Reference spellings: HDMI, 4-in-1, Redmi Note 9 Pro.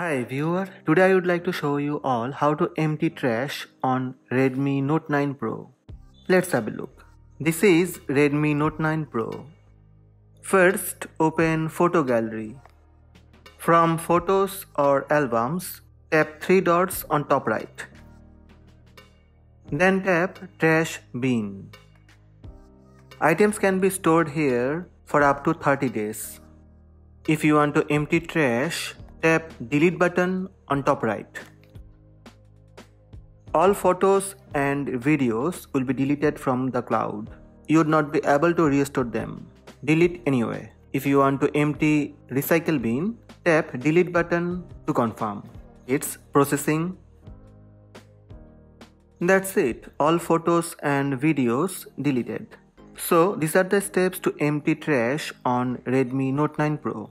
Hi viewer, today I would like to show you all how to empty trash on Redmi Note 9 Pro. Let's have a look. This is Redmi Note 9 Pro. First, open Photo Gallery. From Photos or Albums, tap three dots on top right. Then tap Trash Bin. Items can be stored here for up to 30 days. If you want to empty trash, tap Delete button on top right. All photos and videos will be deleted from the cloud. You would not be able to restore them. Delete anyway. If you want to empty recycle bin, tap Delete button to confirm. It's processing. That's it. All photos and videos deleted. So these are the steps to empty trash on Redmi Note 9 Pro.